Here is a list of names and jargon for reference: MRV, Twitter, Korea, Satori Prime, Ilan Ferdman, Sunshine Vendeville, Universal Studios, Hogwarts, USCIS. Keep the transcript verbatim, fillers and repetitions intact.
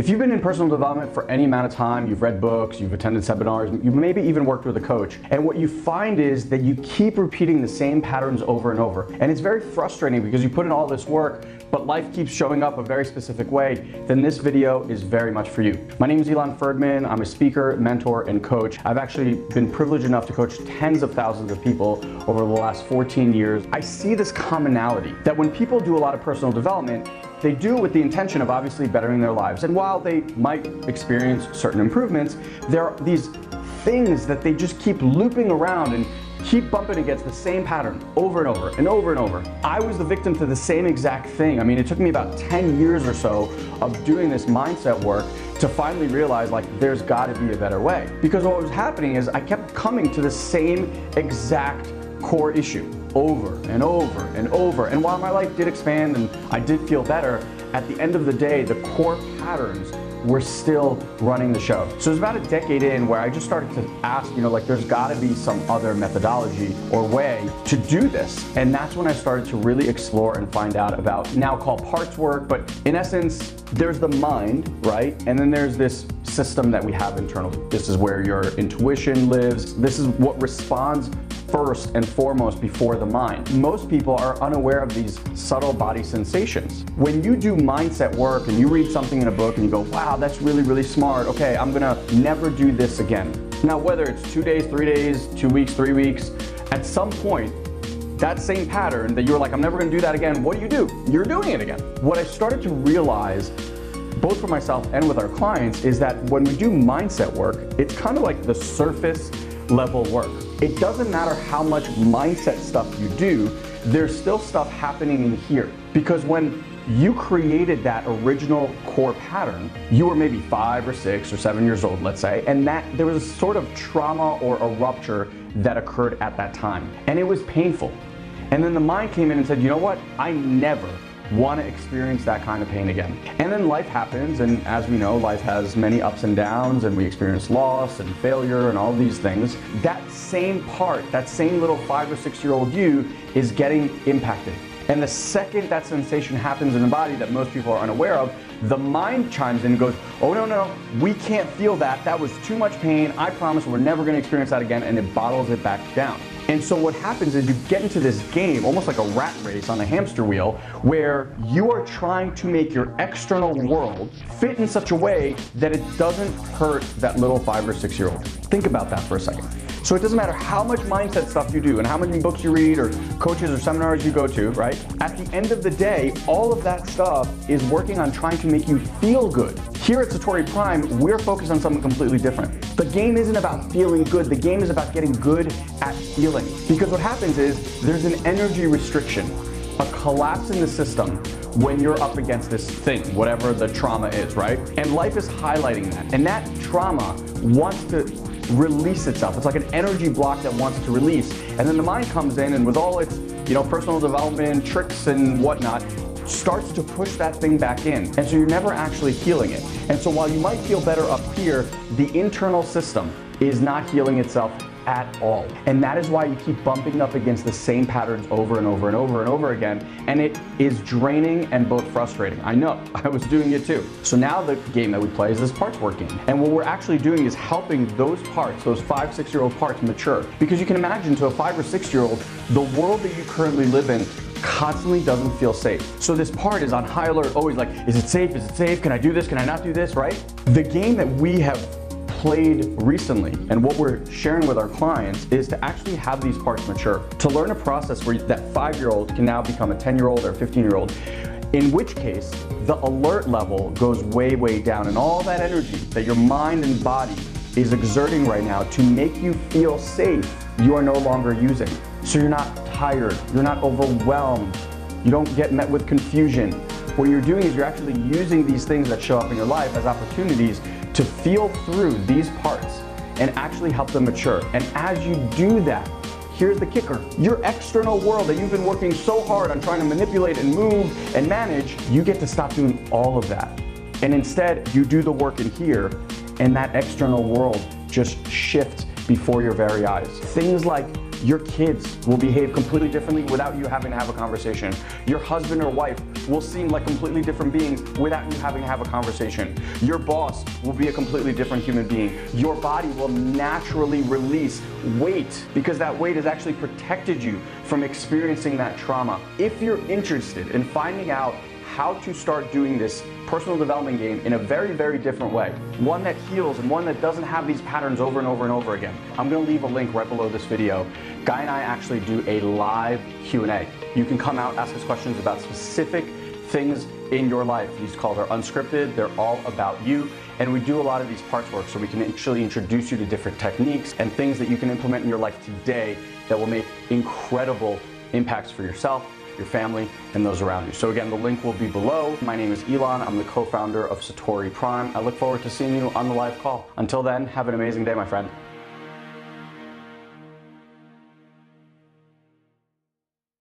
If you've been in personal development for any amount of time, you've read books, you've attended seminars, you've maybe even worked with a coach, and what you find is that you keep repeating the same patterns over and over. And it's very frustrating because you put in all this work, but life keeps showing up a very specific way, then this video is very much for you. My name is Ilan Ferdman. I'm a speaker, mentor, and coach. I've actually been privileged enough to coach tens of thousands of people over the last fourteen years. I see this commonality that when people do a lot of personal development, they do it with the intention of obviously bettering their lives. And while they might experience certain improvements, there are these things that they just keep looping around and keep bumping against the same pattern over and over and over and over. I was the victim to the same exact thing. I mean, it took me about ten years or so of doing this mindset work to finally realize, like, there's gotta be a better way. Because what was happening is I kept coming to the same exact core issue over and over and over. And while my life did expand and I did feel better, at the end of the day, the core patterns were still running the show. So it was about a decade in where I just started to ask, you know, like, there's gotta be some other methodology or way to do this. And that's when I started to really explore and find out about now called parts work, but in essence, there's the mind, right? And then there's this system that we have internally. This is where your intuition lives. This is what responds first and foremost before the mind. Most people are unaware of these subtle body sensations. When you do mindset work and you read something in a book and you go, wow, that's really, really smart. Okay, I'm gonna never do this again. Now, whether it's two days, three days, two weeks, three weeks, at some point, that same pattern that you were like, I'm never gonna do that again, what do you do? You're doing it again. What I started to realize, both for myself and with our clients, is that when we do mindset work, it's kind of like the surface level work. It doesn't matter how much mindset stuff you do, there's still stuff happening in here. Because when you created that original core pattern, you were maybe five or six or seven years old, let's say, and that there was a sort of trauma or a rupture that occurred at that time. And it was painful. And then the mind came in and said, you know what? I never want to experience that kind of pain again. And then life happens, and as we know, life has many ups and downs, and we experience loss and failure and all these things. That same part, that same little five or six year old you is getting impacted. And the second that sensation happens in the body that most people are unaware of, the mind chimes in and goes, oh no, no, we can't feel that. That was too much pain. I promise we're never going to experience that again. And it bottles it back down. And so what happens is you get into this game, almost like a rat race on a hamster wheel, where you are trying to make your external world fit in such a way that it doesn't hurt that little five or six year old. Think about that for a second. So it doesn't matter how much mindset stuff you do and how many books you read or coaches or seminars you go to, right? At the end of the day, all of that stuff is working on trying to make you feel good. Here at Satori Prime, we're focused on something completely different. The game isn't about feeling good. The game is about getting good at feeling. Because what happens is there's an energy restriction, a collapse in the system when you're up against this thing, whatever the trauma is, right? And life is highlighting that. And that trauma wants to release itself. It's like an energy block that wants to release. And then the mind comes in and with all its, you know, personal development tricks and whatnot, starts to push that thing back in. And so you're never actually healing it. And so while you might feel better up here, the internal system is not healing itself at all. And that is why you keep bumping up against the same patterns over and over and over and over again. And it is draining and both frustrating. I know, I was doing it too. So now the game that we play is this parts work game. And what we're actually doing is helping those parts, those five, six year old parts mature. Because you can imagine to a five or six year old, the world that you currently live in constantly doesn't feel safe. So this part is on high alert, always like, is it safe? Is it safe? Can I do this? Can I not do this, right? The game that we have played recently and what we're sharing with our clients is to actually have these parts mature, to learn a process where that five-year-old can now become a ten-year-old or fifteen-year-old, in which case the alert level goes way, way down and all that energy that your mind and body is exerting right now to make you feel safe, you are no longer using. So you're not tired, you're not overwhelmed, you don't get met with confusion. What you're doing is you're actually using these things that show up in your life as opportunities to feel through these parts and actually help them mature. And as you do that, here's the kicker. Your external world that you've been working so hard on trying to manipulate and move and manage, you get to stop doing all of that. And instead, you do the work in here, and that external world just shifts before your very eyes. Things like your kids will behave completely differently without you having to have a conversation. Your husband or wife will seem like completely different beings without you having to have a conversation. Your boss will be a completely different human being. Your body will naturally release weight because that weight has actually protected you from experiencing that trauma. If you're interested in finding out how to start doing this personal development game in a very, very different way, one that heals and one that doesn't have these patterns over and over and over again, I'm gonna leave a link right below this video. Guy and I actually do a live Q and A. You can come out, ask us questions about specific things in your life. These calls are unscripted, they're all about you, and we do a lot of these parts work so we can actually introduce you to different techniques and things that you can implement in your life today that will make incredible impacts for yourself, your family, and those around you. So again, the link will be below. My name is Ilan. I'm the co-founder of Satori Prime. I look forward to seeing you on the live call. Until then, have an amazing day, my friend.